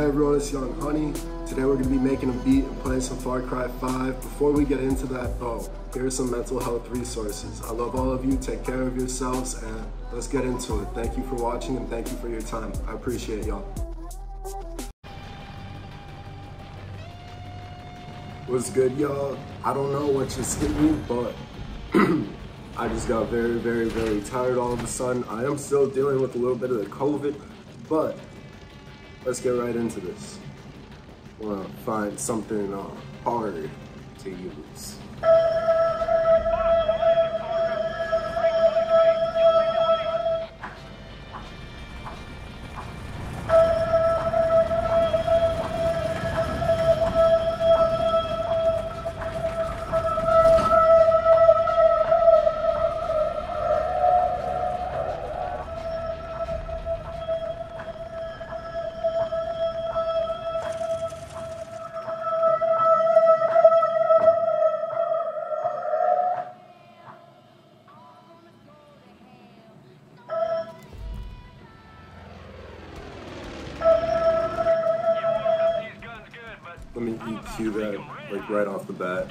Hey everyone, it's Young Honey. Today we're going to be making a beat and playing some Far Cry 5. Before we get into that though, here are some mental health resources. I love all of you, take care of yourselves, and let's get into it. Thank you for watching and thank you for your time. I appreciate y'all. What's good y'all? I don't know what just hit me, but I just got very, very, very tired all of a sudden. I am still dealing with a little bit of the COVID, but let's get right into this. I want to find something hard to use. Let me EQ that, like, right off the bat.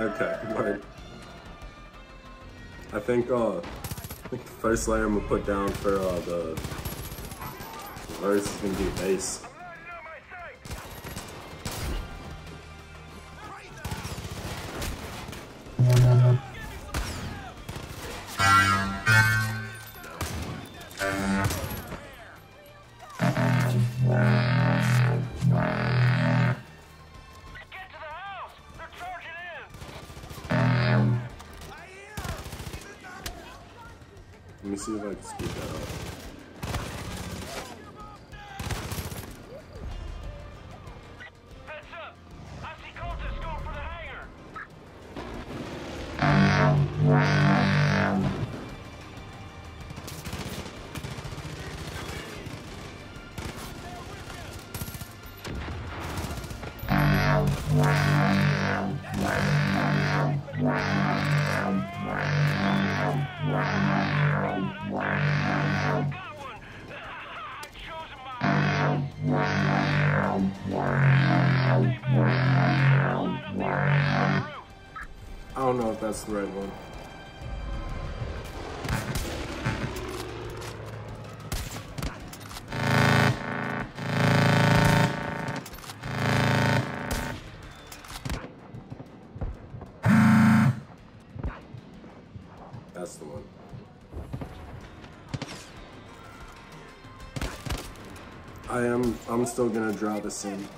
Okay, word. I think the first layer I'm gonna put down for the verse is gonna be bass. Let me see if I can speed that up. I don't know if that's the right one. That's the one. I'm still gonna draw this in.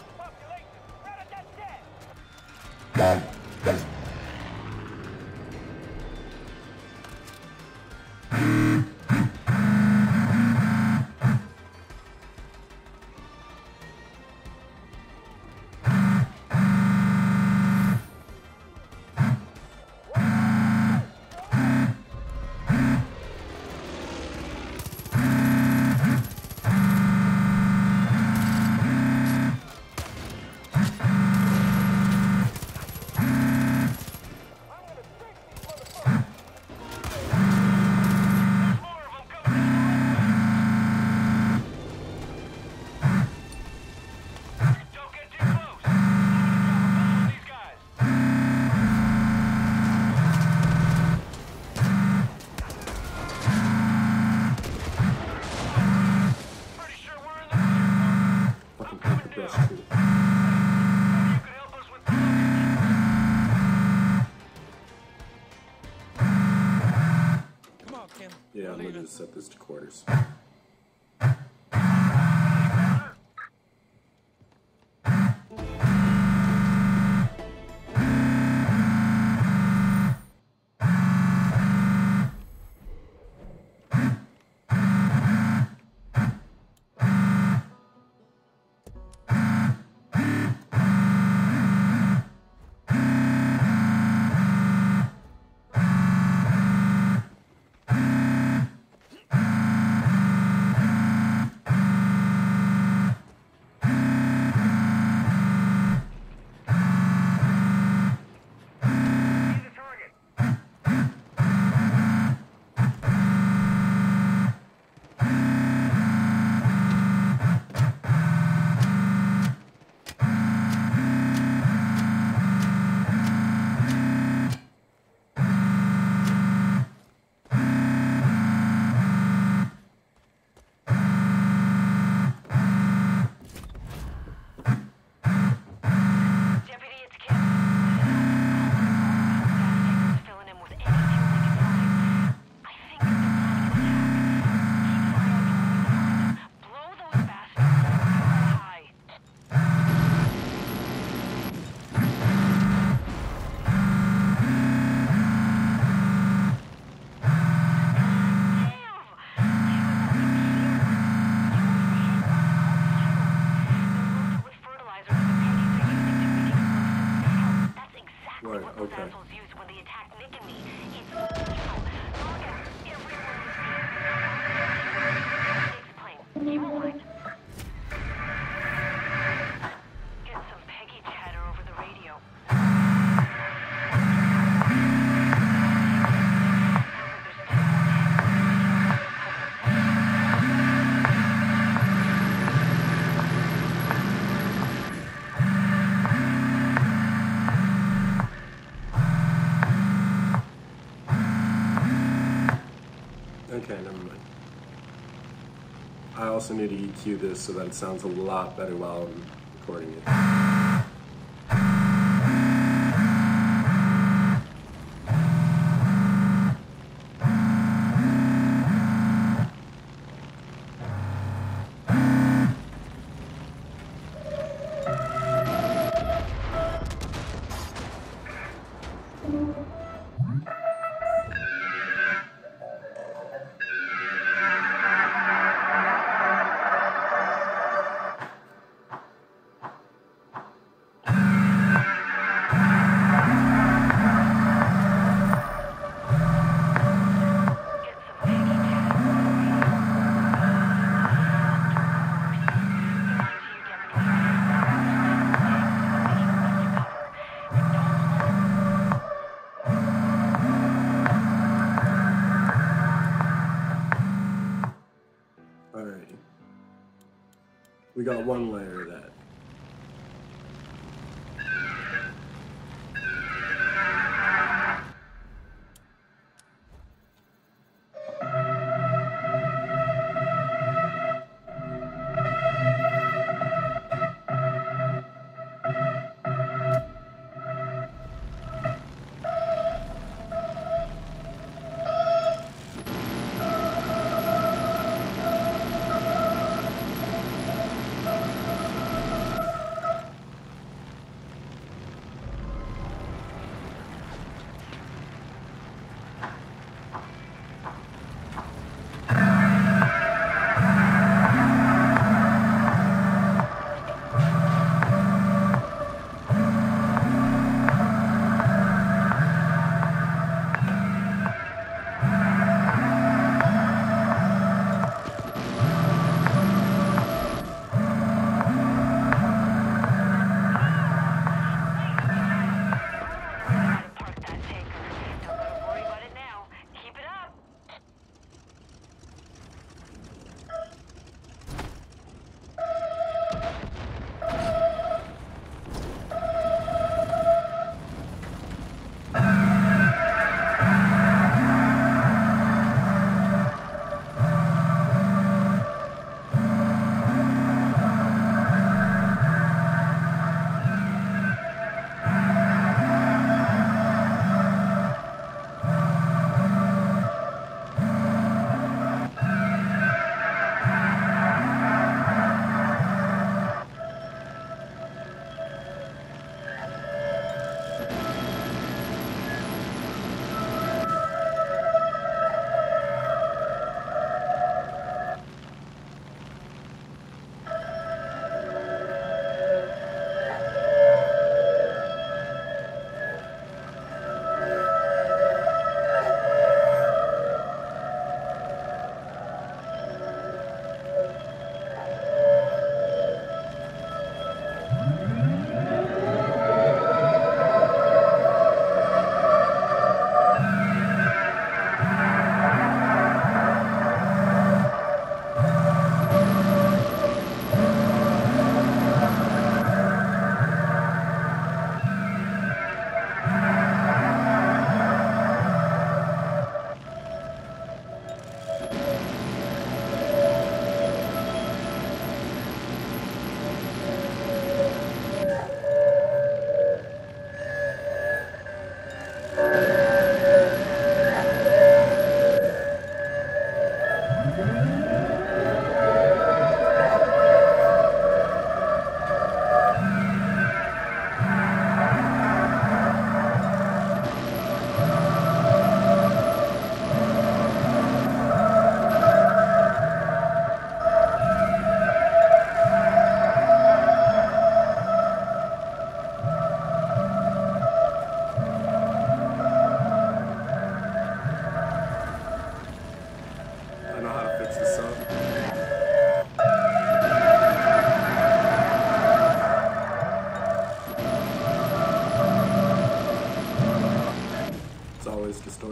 Set this to quarters. I also need to EQ this so that it sounds a lot better while I'm recording it. We got one layer of that.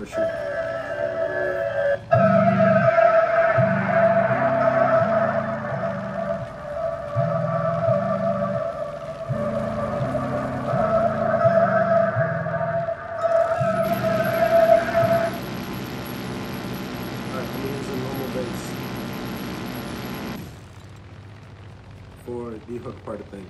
issue. The hook part of things.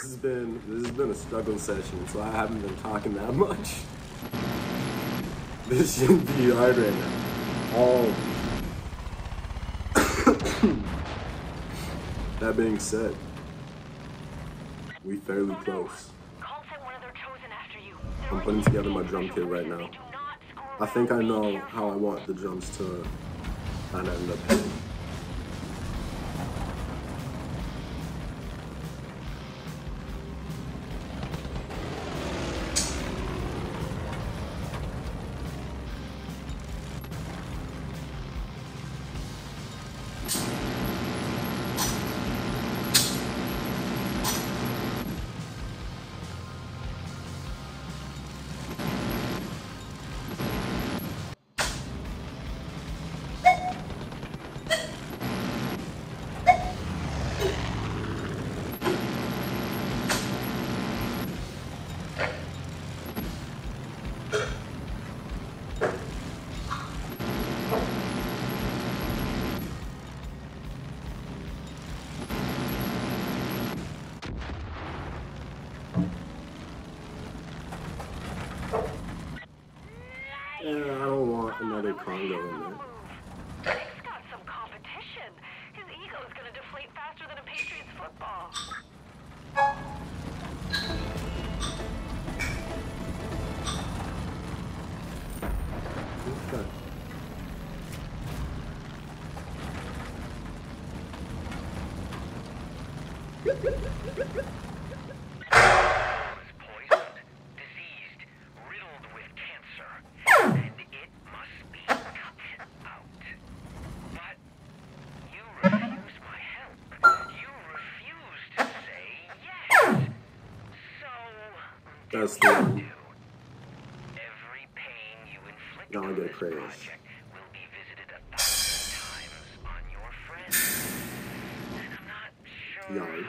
This has been a struggling session, so I haven't been talking that much. This young be hard right now. That being said, we fairly close. I'm putting together my drum kit right now. I think I know how I want the drums to kind of end up hitting. Another Congo in there. He's got some competition. His ego is gonna deflate faster than a Patriots football. Okay. That's the one. Now I get crazy. Young.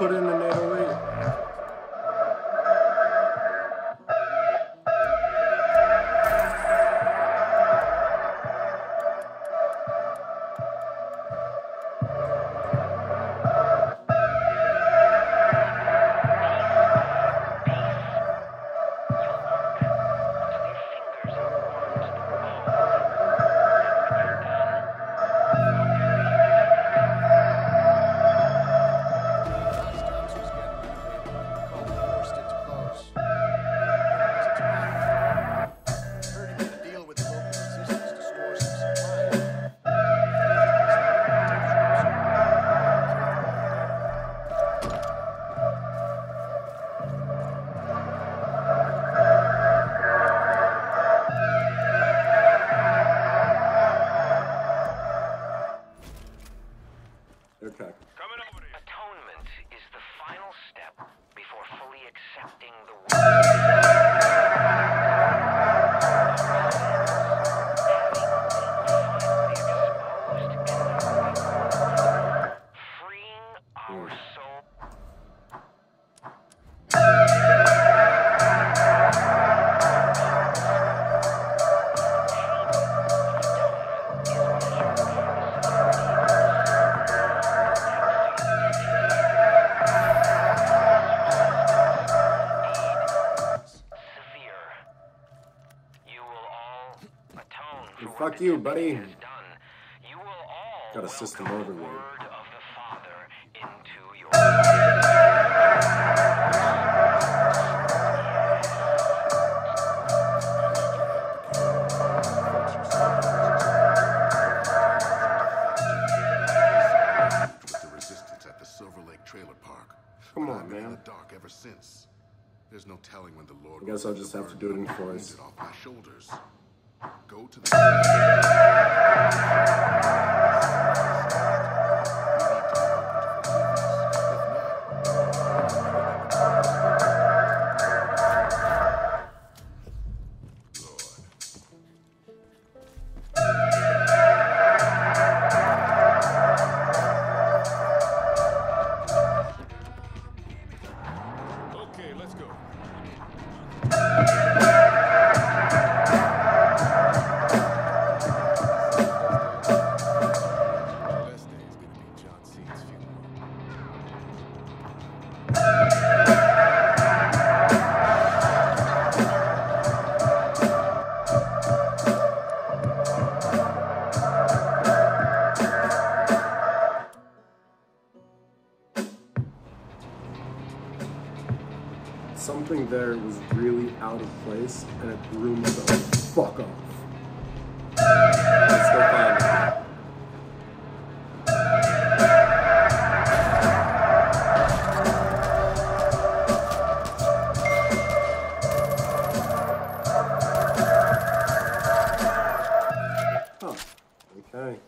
put in an 808. Fuck you, buddy. Done, you will all got a system overload. With the resistance at the Silver Lake trailer park. Come on, man. In the dark ever since. There's no telling when the Lord. I guess I'll just have to do it in voice. Off my shoulders. Go to the something there was really out of place, and it threw me the fuck off. Let's go find it. Huh. Okay.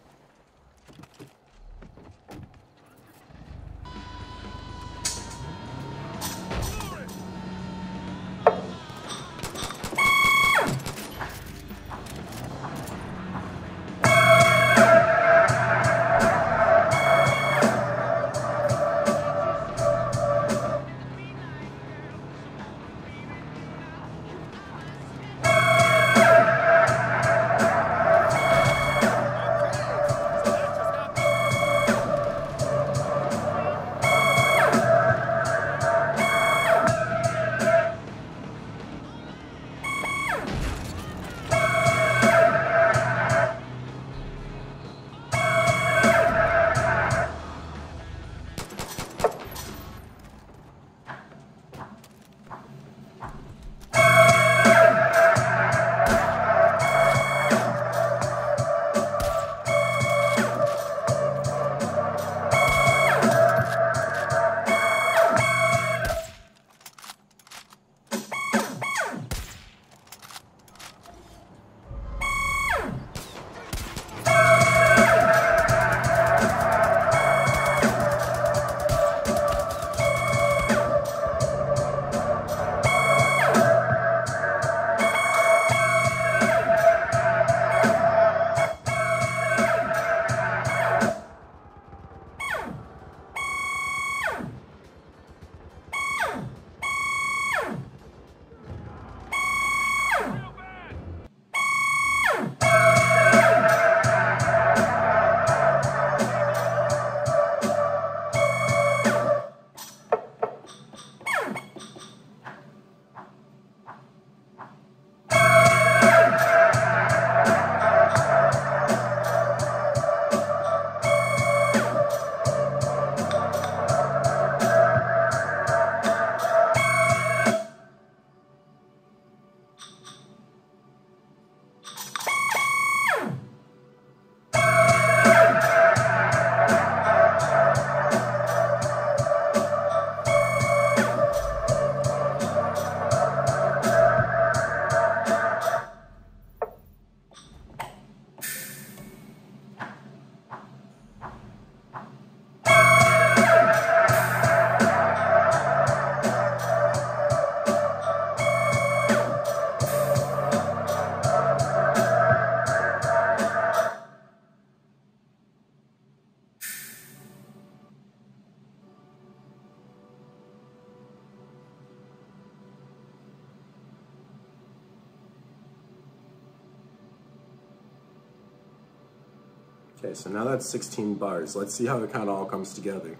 Okay, so now that's 16 bars. Let's see how it kind of all comes together.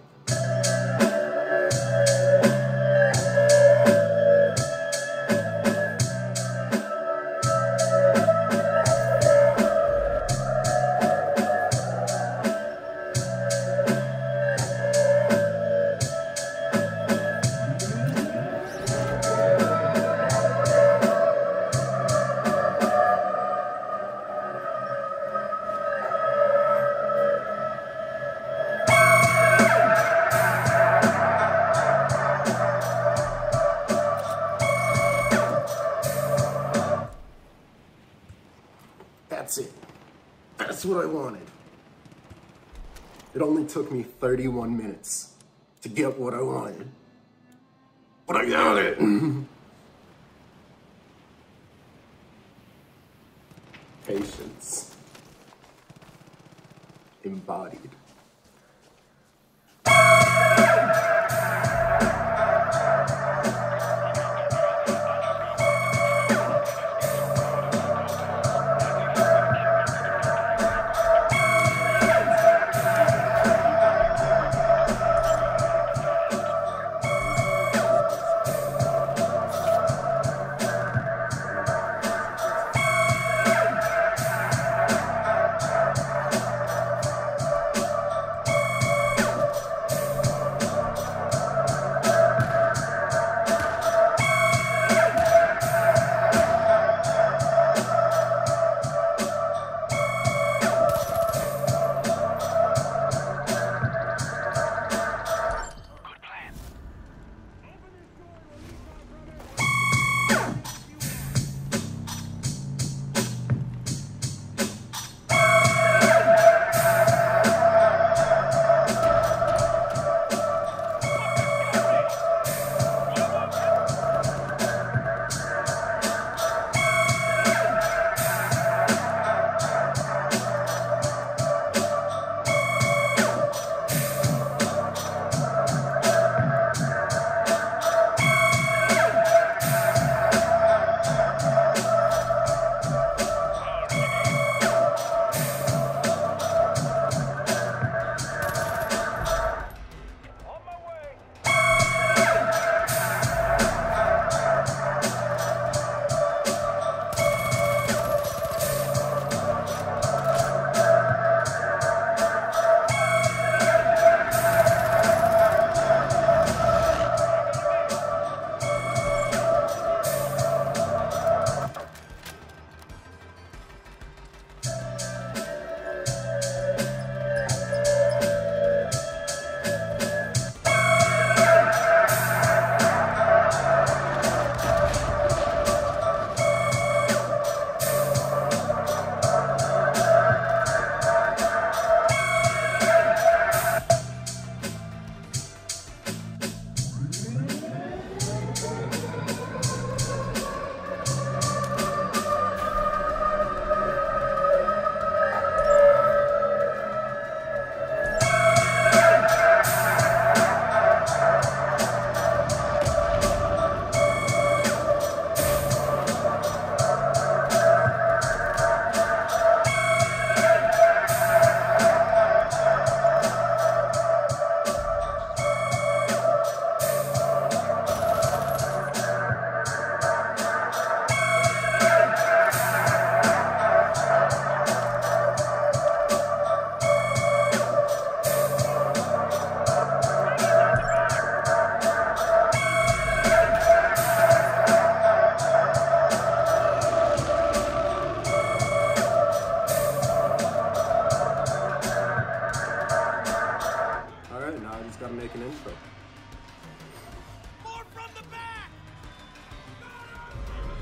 That's it. That's what I wanted. It only took me 31 minutes to get what I wanted. But I got it! Patience. Embodied.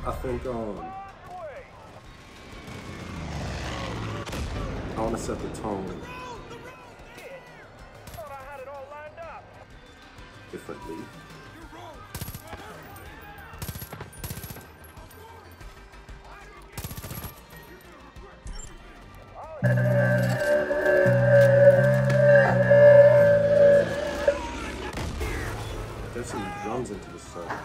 I think, I want to set the tone. Differently. Get some drums into the song.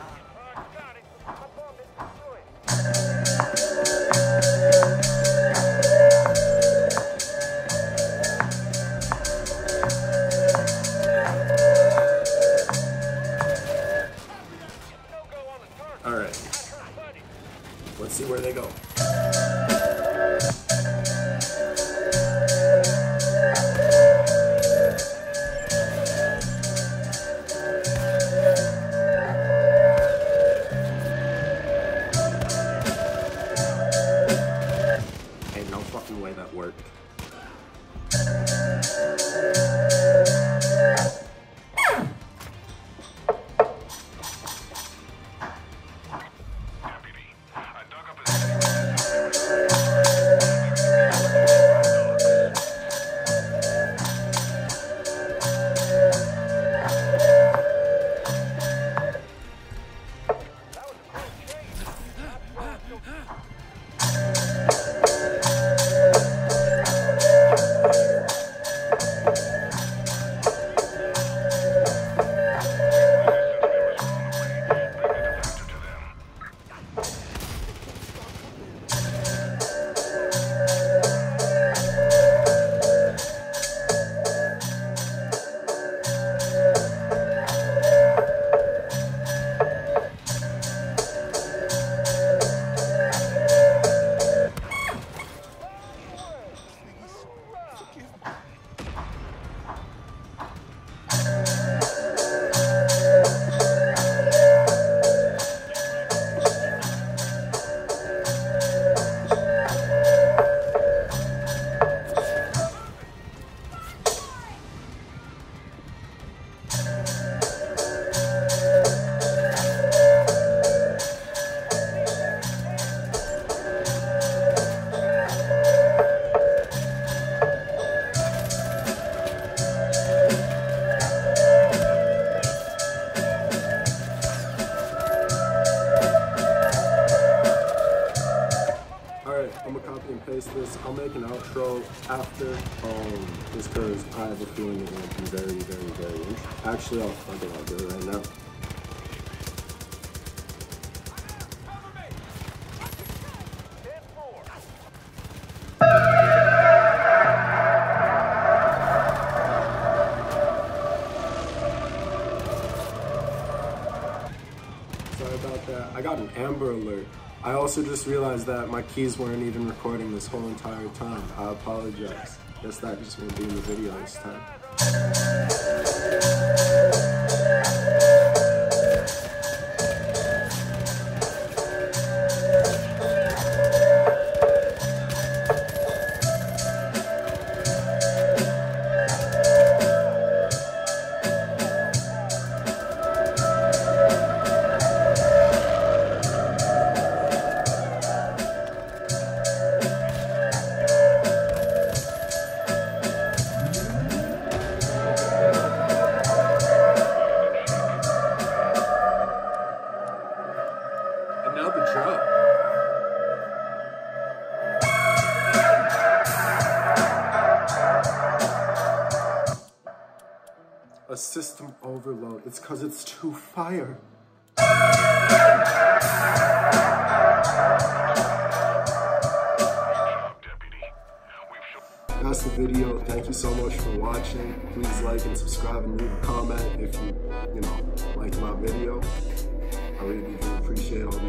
I'll make an outro after just because I have a feeling it might be very, very, very interesting. Actually, I'll do it right now. I got an Amber Alert. I also just realized that my keys weren't even recording this whole entire time. I apologize. Guess that just won't be in the video this time. A system overload. It's because it's too fire. That's the video. Thank you so much for watching. Please like and subscribe and leave a comment if you know, like my video. I really do appreciate all